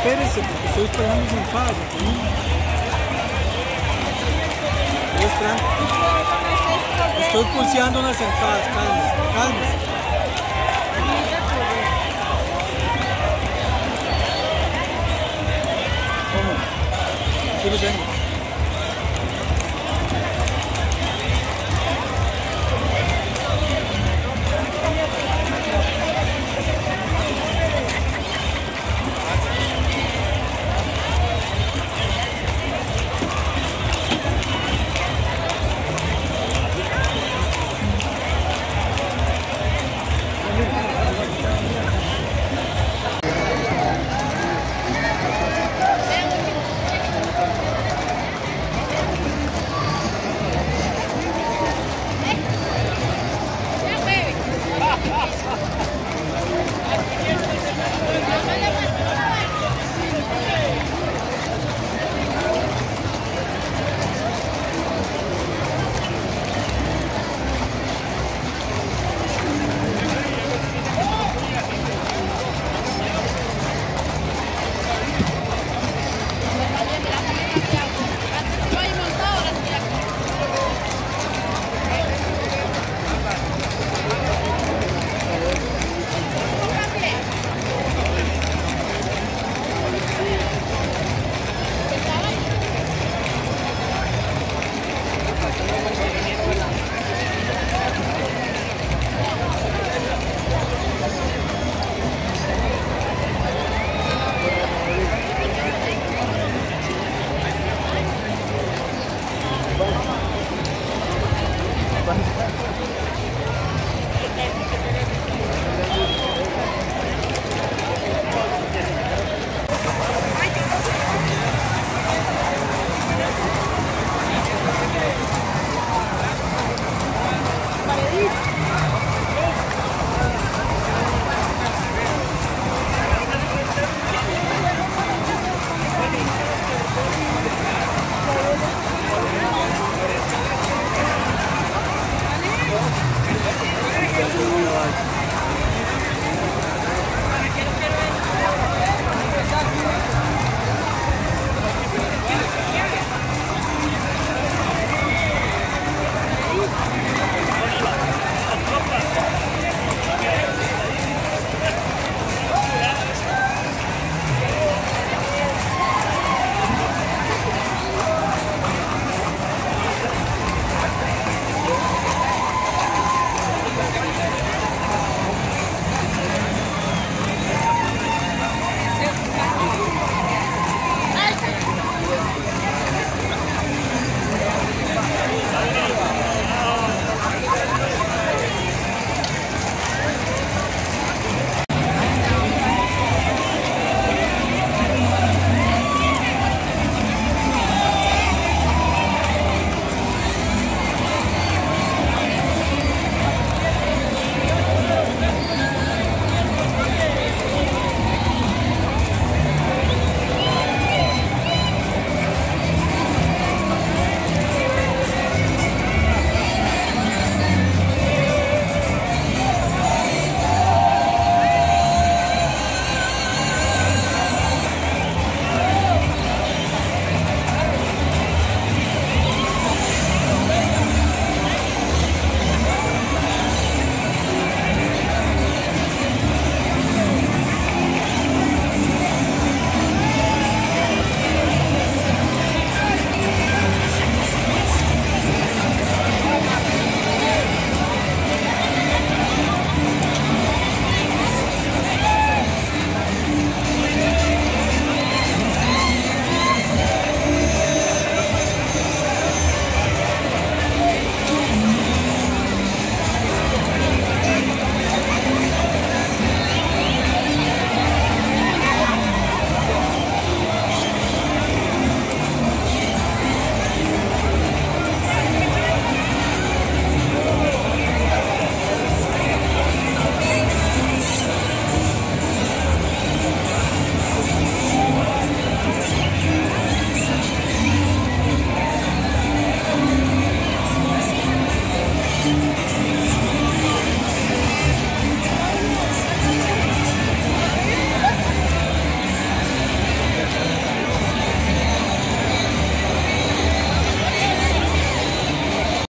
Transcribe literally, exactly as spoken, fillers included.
espérense porque estoy esperando sin paz. Estoy pulseando unas entradas, calma, calma. ¿Cómo? Aquí lo tengo.